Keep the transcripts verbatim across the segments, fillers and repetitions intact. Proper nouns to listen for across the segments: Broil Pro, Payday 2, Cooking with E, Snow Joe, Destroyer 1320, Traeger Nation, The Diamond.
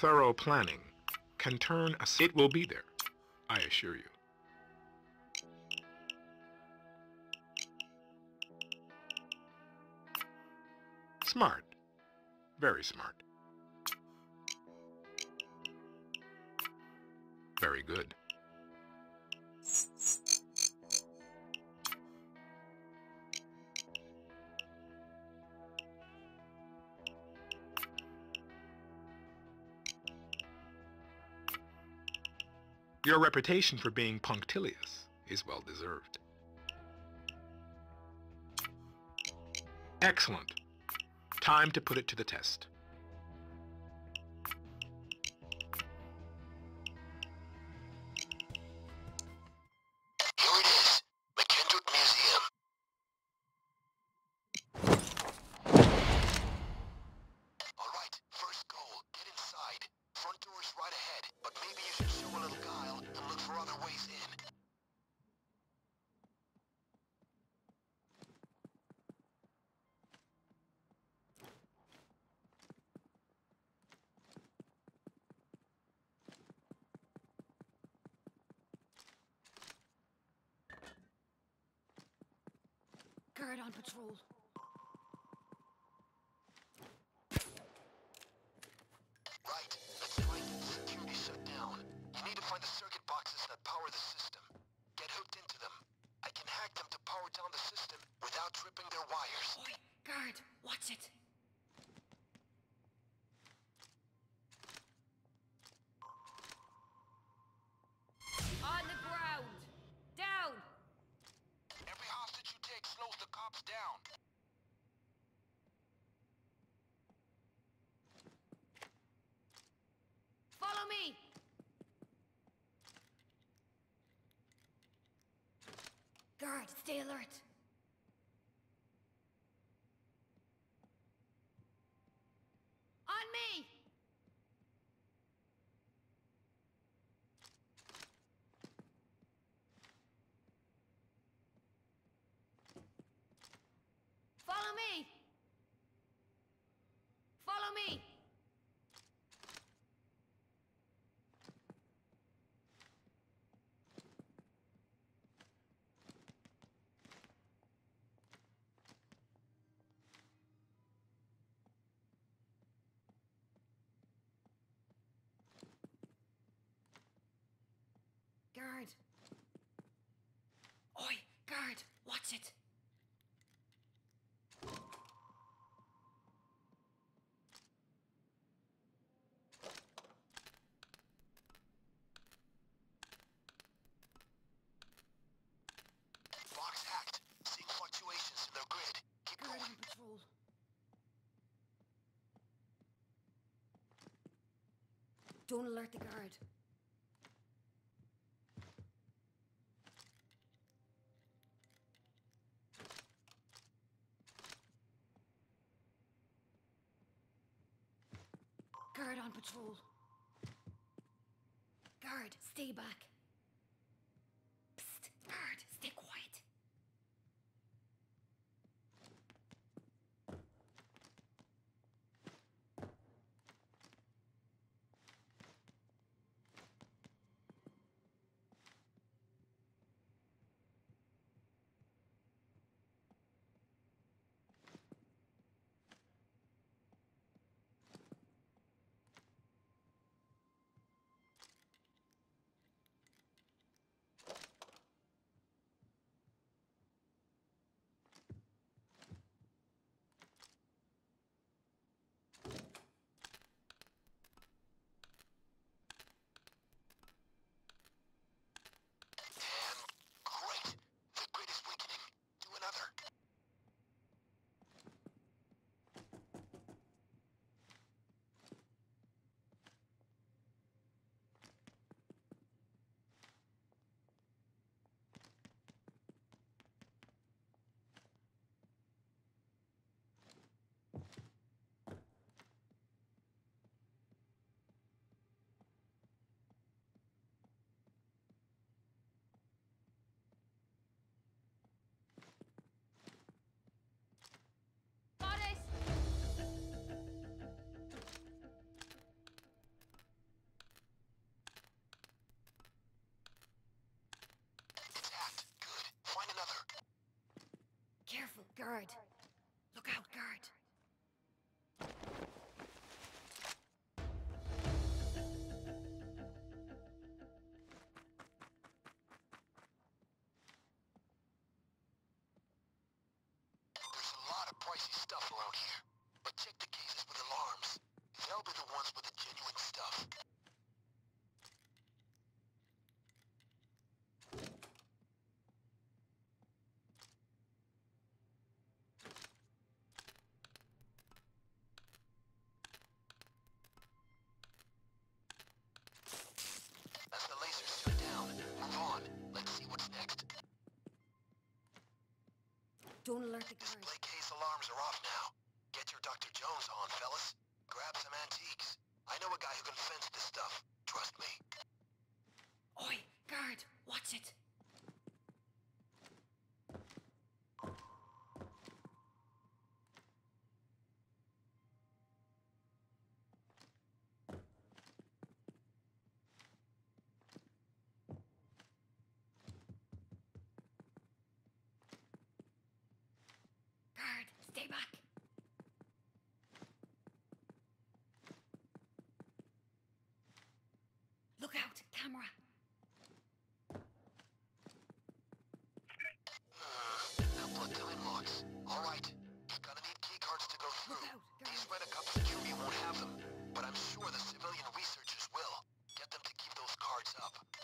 thorough planning can turn a... It will be there, I assure you. Smart. Very smart. Very good. Your reputation for being punctilious is well deserved. Excellent. Time to put it to the test. On patrol. Right. That's right. Security shut down. You need to find the circuit boxes that power the system. Get hooked into them. I can hack them to power down the system without tripping their wires. Oi, guard. Watch it. Guard, stay alert. On me. Follow me. Follow me. Oi, guard, watch it. Box hacked. Seeing fluctuations in their grid. Keep going. Guard on patrol. Don't alert the guard. Guard on patrol. Guard, stay back. Psst, guard, stay quiet. Don't alert the guards. Display case alarms are off now. Get your Doctor Jones on, fellas. Grab some antiques. I know a guy who can fence this stuff. Trust me. Oi, guard, watch it. Stay back. Look out, camera. Now put them in locks. All right. Gonna need key cards to go through. Look out, these rent-a-cup security won't have them, but I'm sure the civilian researchers will. Get them to keep those cards up. Okay,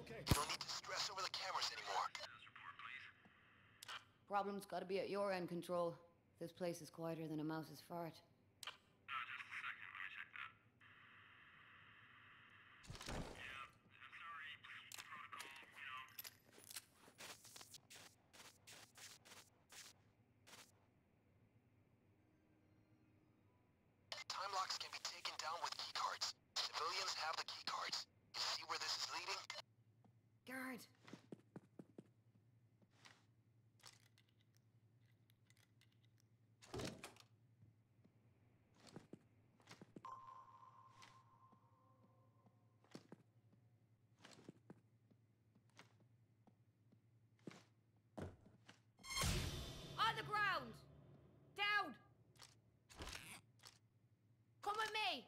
okay. You don't need to stress over the cameras anymore. Problem's gotta be at your end, Control. This place is quieter than a mouse's fart. Time locks can be taken down with key cards. Civilians have the key cards. You see where this is leading? Guard! On the ground! Down! Come with me!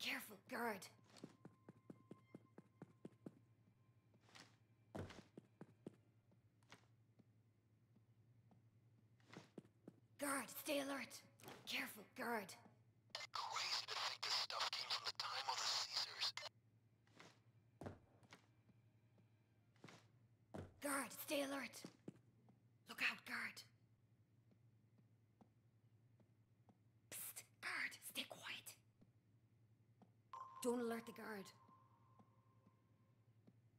Careful, guard. Guard, stay alert. Careful, guard. Crazy to think this stuff came from the time of the Caesars. Guard, stay alert. Look out, guard. Psst, guard, stay quiet. Don't alert the guard.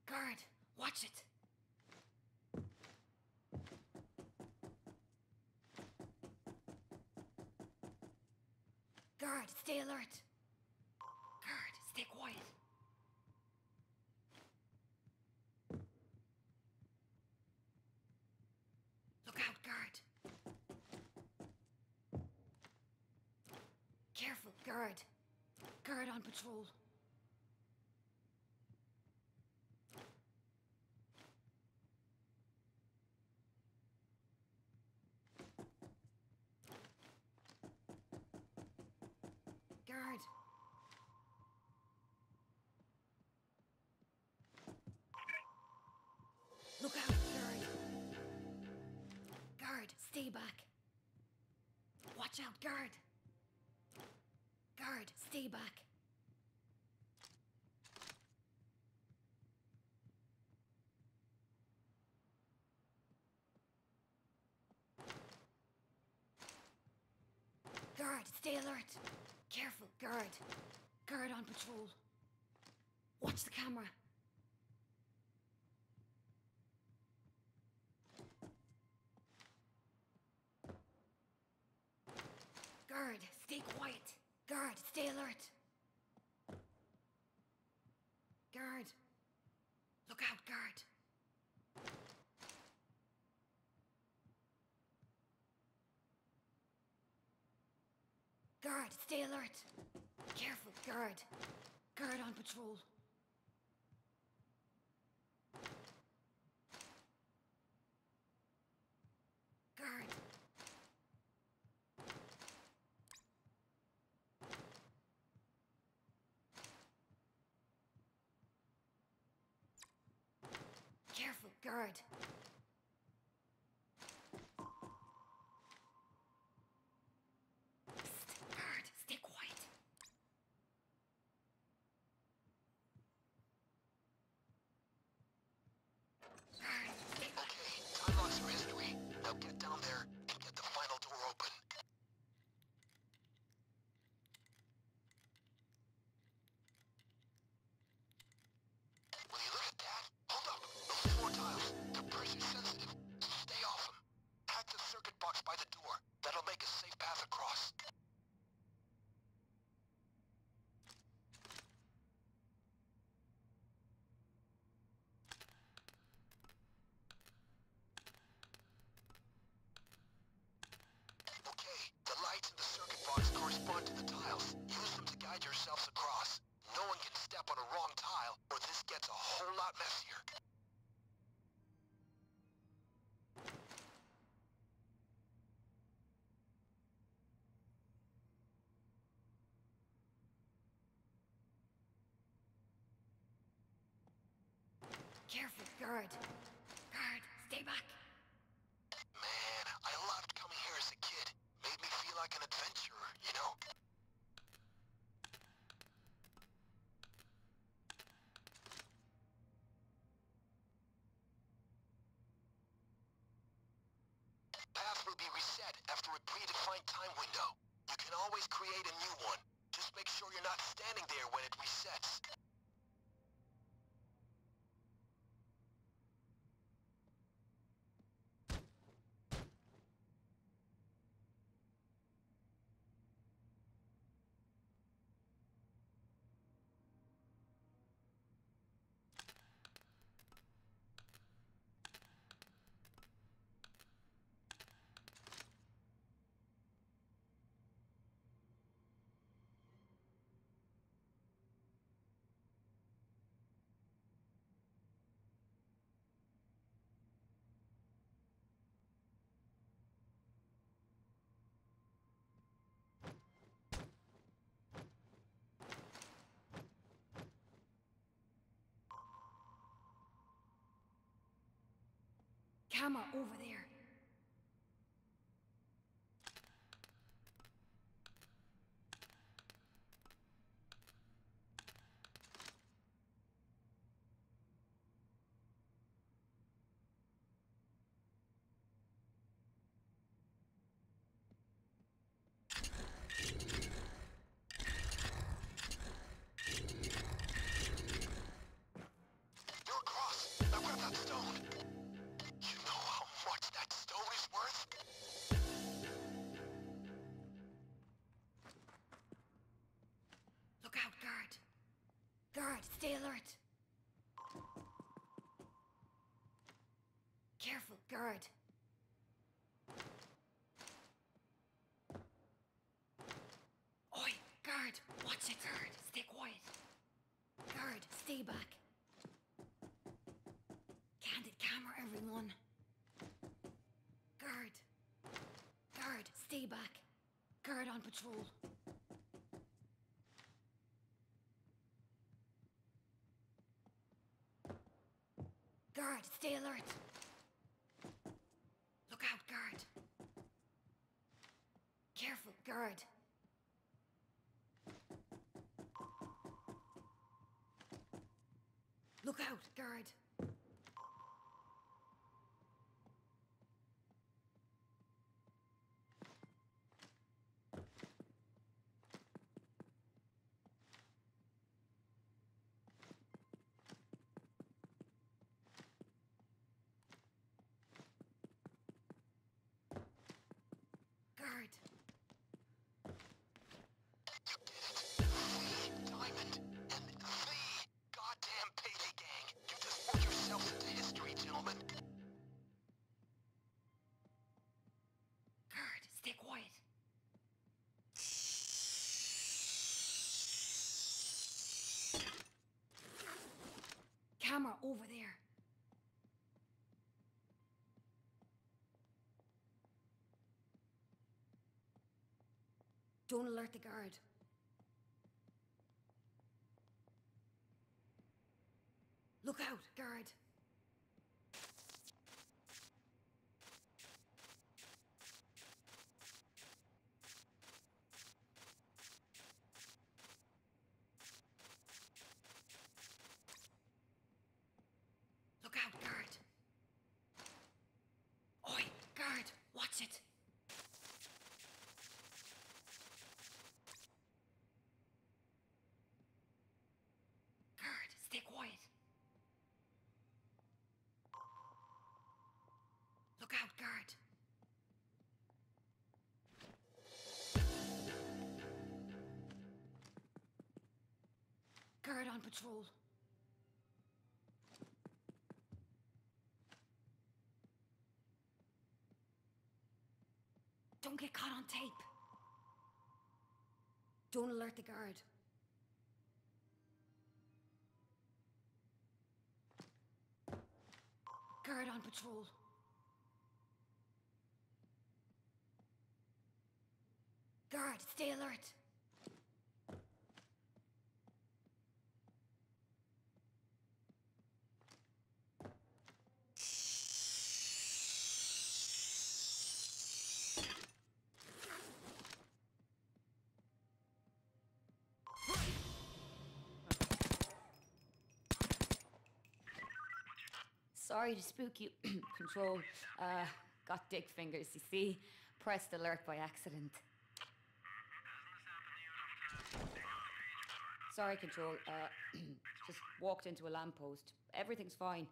Guard, watch it. Guard, stay alert. Guard, stay quiet. Look out, guard. Careful, guard. Guard on patrol. Guard. Look out, guard. Guard, stay back. Watch out, guard. Guard, stay back. Guard, stay alert. Careful, guard. Guard on patrol. Watch the camera. Guard, stay quiet. Guard, stay Stay alert. Guard. Look out, guard. Guard, stay alert. Careful, guard. Guard on patrol. Guard. Careful, guard. Careful, guard. Guard, stay back. Man, I loved coming here as a kid. Made me feel like an adventurer, you know? Path will be reset after a predefined time window. You can always create a new one. Just make sure you're not standing there when it resets. Camera over there. Stay alert. Careful, guard. Oi, guard, watch it. Guard, stay quiet. Guard, stay back. Candid camera, everyone. Guard. Guard, stay back. Guard on patrol. Guard, stay alert. Look out, guard. Careful, guard. Look out, guard. Guard. You did it. over there. Don't alert the guard. Look out, guard. Look out, guard. Oi, guard, watch it. Guard, stay quiet. Look out, guard. Guard on patrol. Don't get caught on tape. Don't alert the guard. Guard on patrol. Guard, stay alert. Sorry to spook you. Control. Uh, got dick fingers, you see. Pressed alert by accident. Sorry, Control. Uh, just walked into a lamppost. Everything's fine.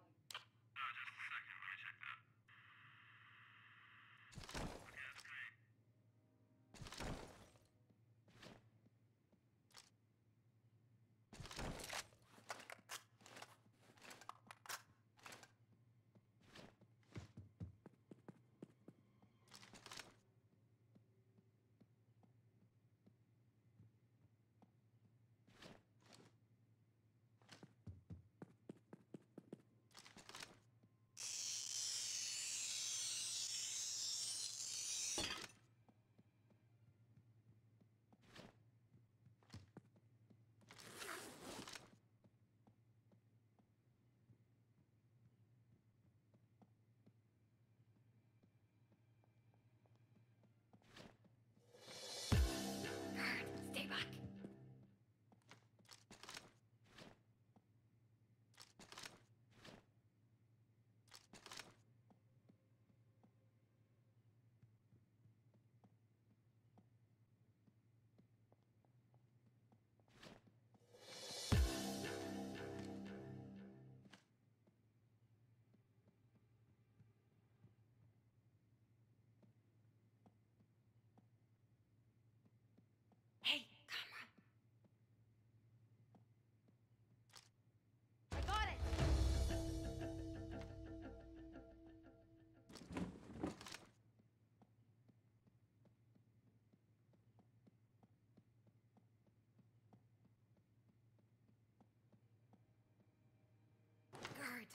Guard!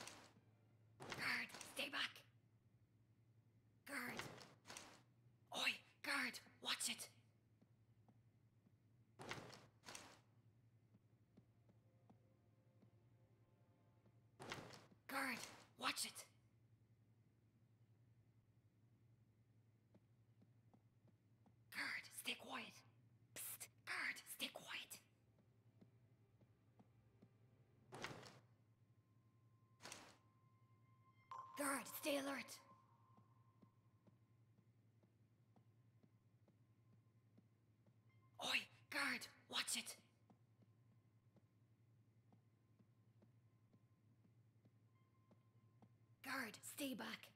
Guard! Stay back! Guard! Oi! Guard! Watch it! Guard! Watch it! Guard! Stay quiet! Psst! Guard! Stay quiet! Guard, stay alert. Oi, guard, watch it. Guard, stay back.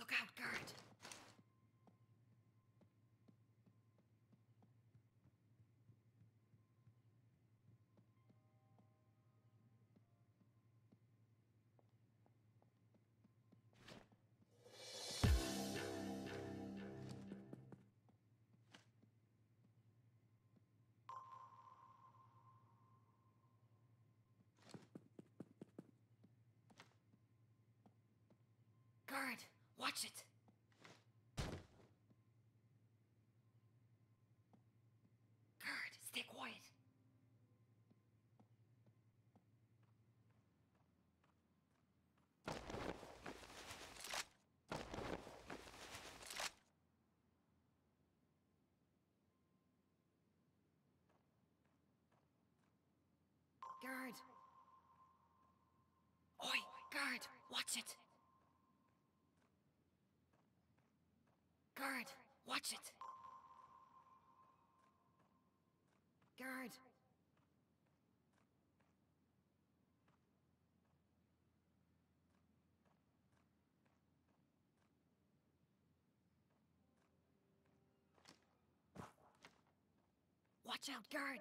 Look out, guard. Watch it. Good. Stay quiet. Guard! Oi, guard! Watch it! Guard! Watch it! Guard! Watch out, guard!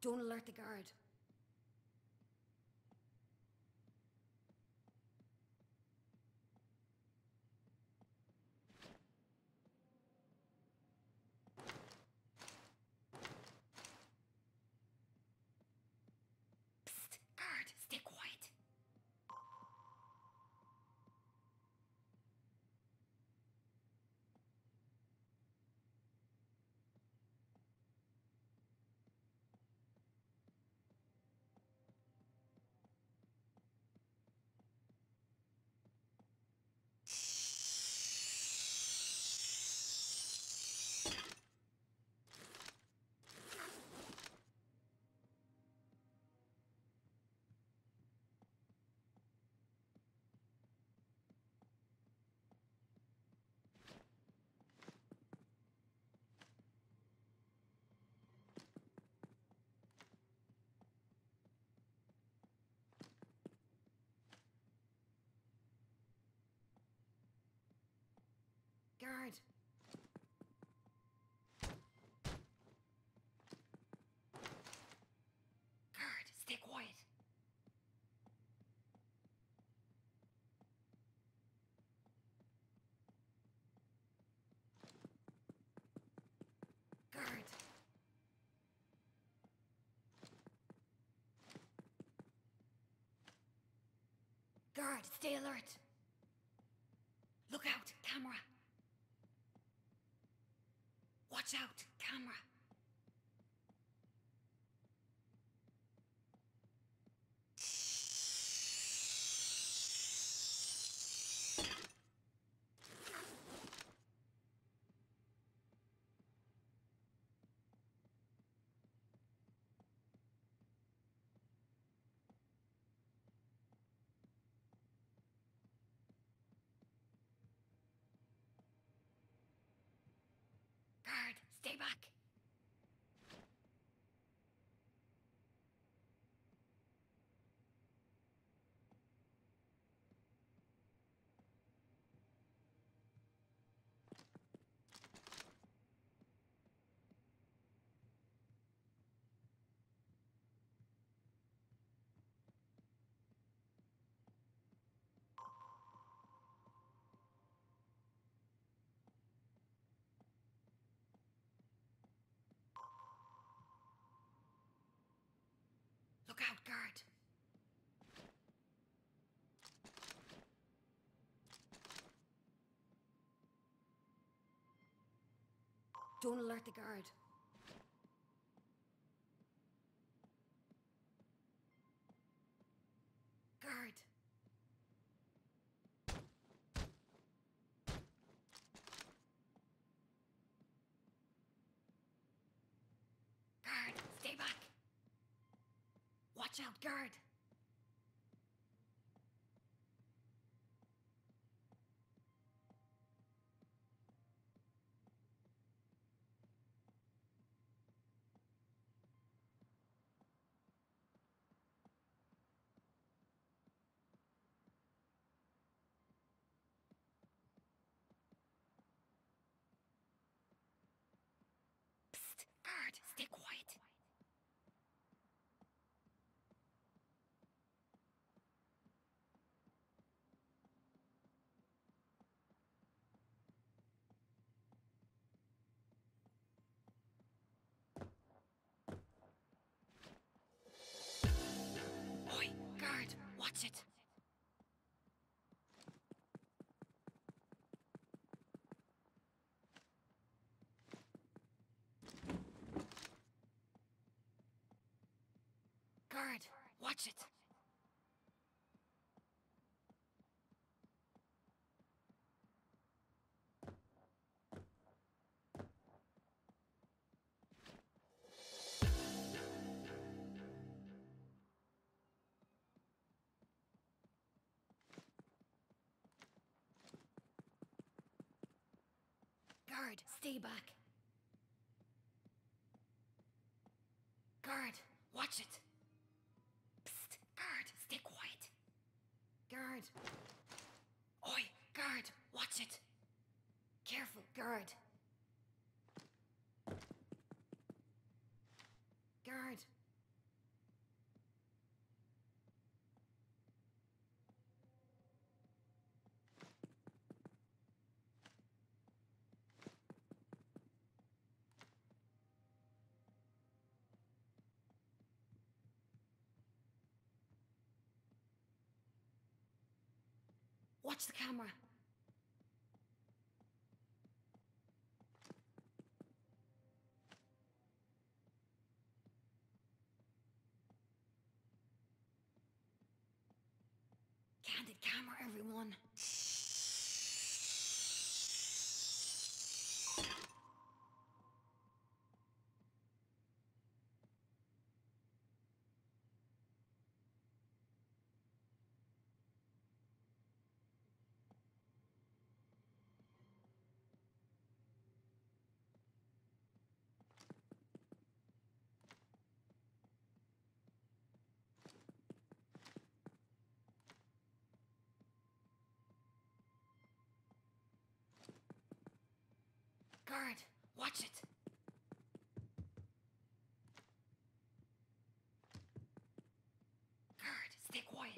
Don't alert the guard. Psst, guard, stay quiet. Guard! Guard, stay quiet! Guard! Guard, stay alert! Look out, camera! Watch out, camera. Guard, stay back. Look out, guard! Don't alert the guard. Guard! Guard, stay back! Watch out, guard! Psst, guard, stay quiet! Watch it. Guard, watch it. Guard, stay back. Guard, watch it. Psst, guard, stay quiet. Guard. Oi, guard, watch it. Careful, guard. Guard. Watch the camera. Candid camera, everyone. Guard, watch it. Guard, stay quiet.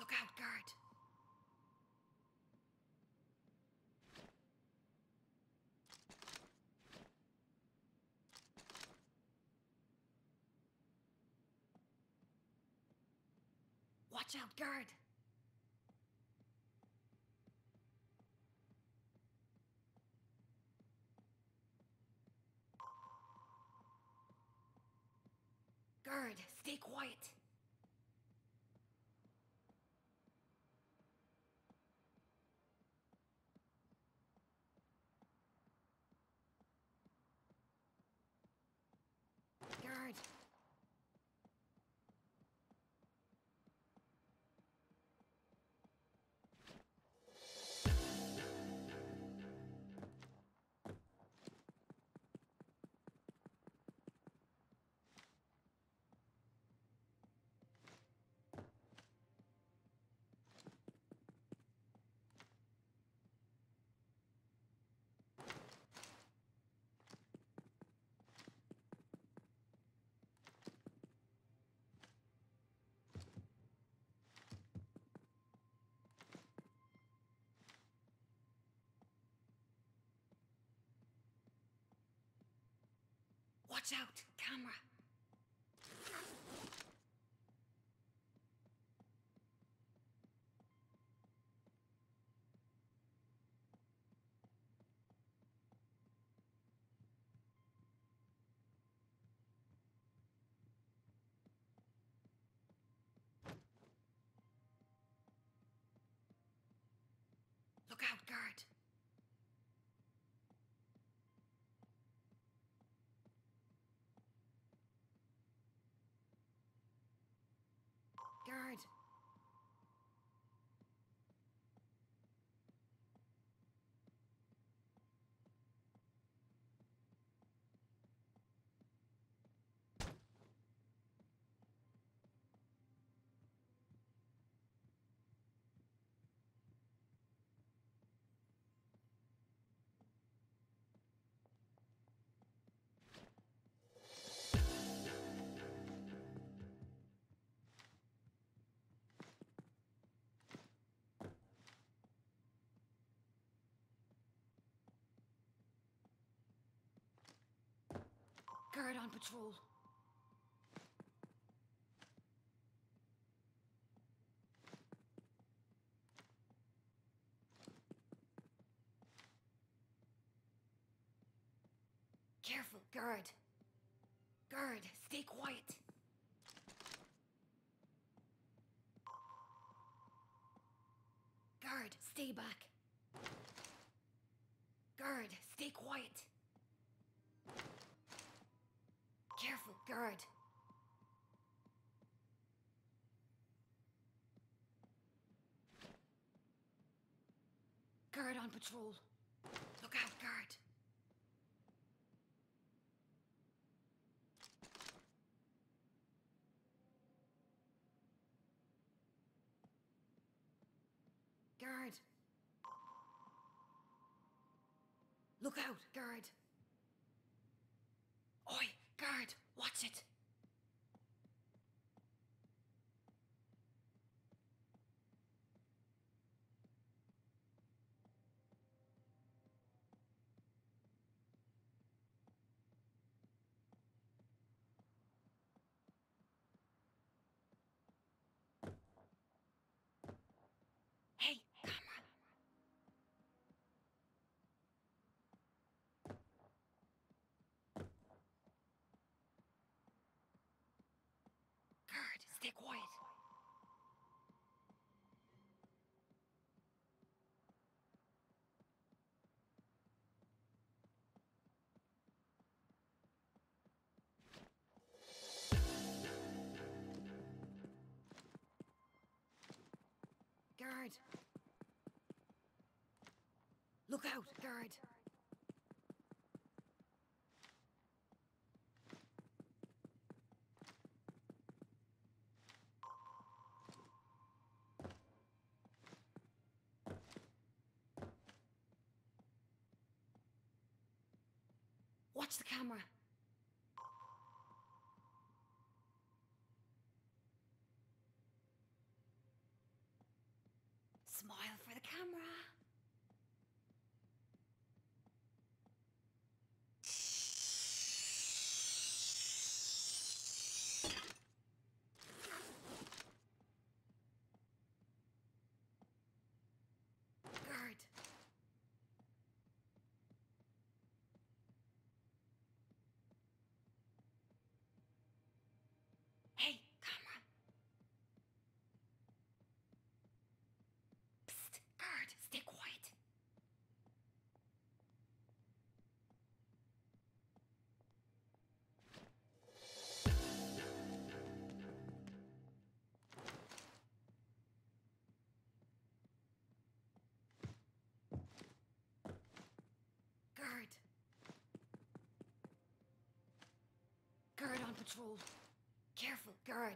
Look out, guard. Watch out, guard! Guard, stay quiet! Guard! Watch out, camera. Look out, guard. Guard. turret on patrol. Careful, guard. Guard, stay quiet. Guard, stay back. Guard, stay quiet. Careful, guard. Guard on patrol. Look out, guard. Guard. Look out, guard. Oi, guard, watch it. Stay quiet. Guard. Look out, guard. Watch the camera. Smile for the camera. Guard on patrol. Careful, guard.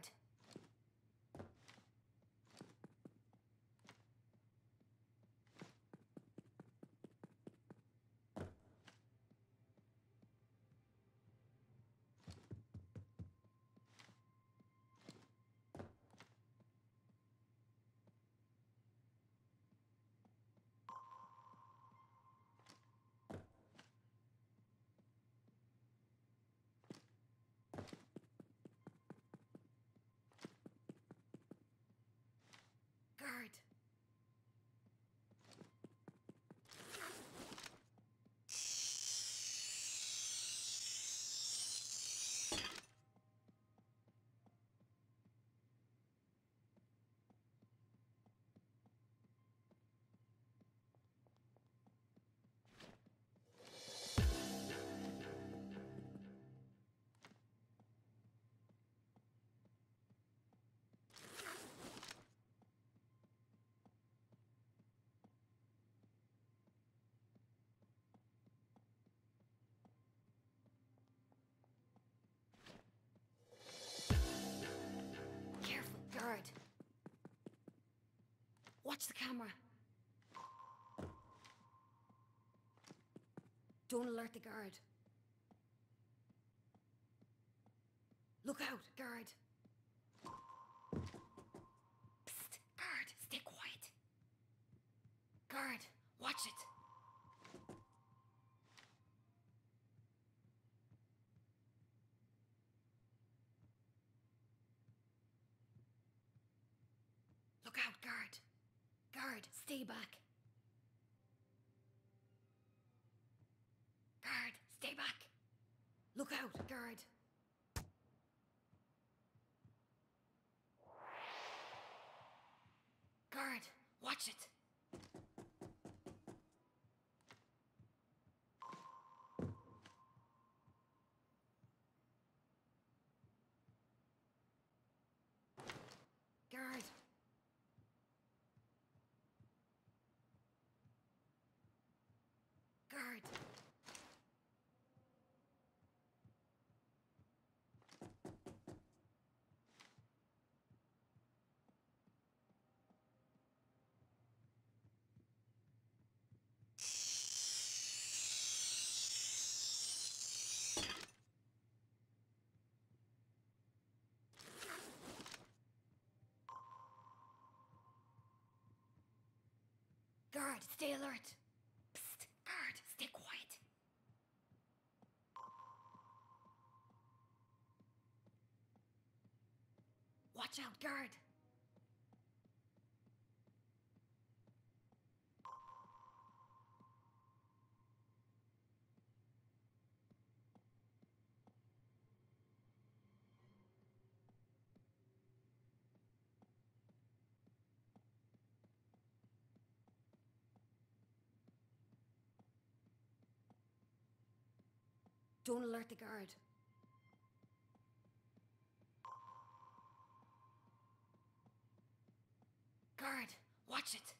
Watch the camera. Don't alert the guard. Look out, guard. Psst, guard, stay quiet. Guard, watch it. way back. Guard, stay back. Look out, guard. Guard, watch it. Guard. Guard. Guard, stay alert. Psst, guard, stay quiet. Watch out, guard. Don't alert the guard. Guard, watch it.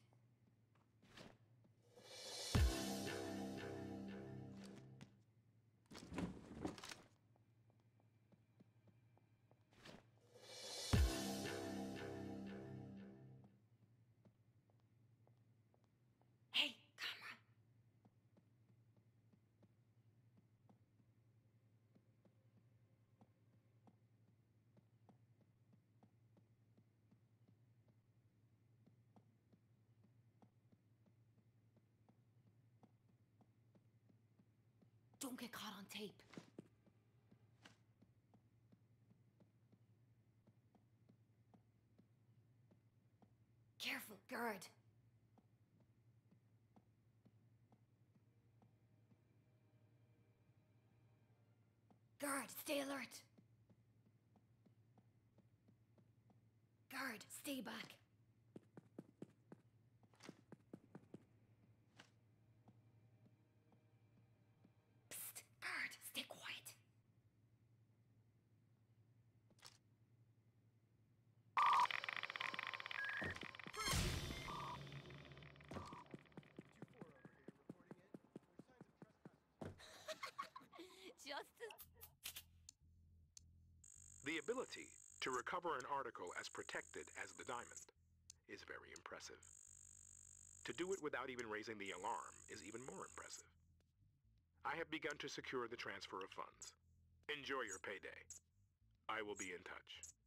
Don't get caught on tape. Careful, guard. Guard, stay alert. Guard, stay back. The ability to recover an article as protected as the diamond is very impressive. To do it without even raising the alarm is even more impressive. I have begun to secure the transfer of funds. Enjoy your payday. I will be in touch.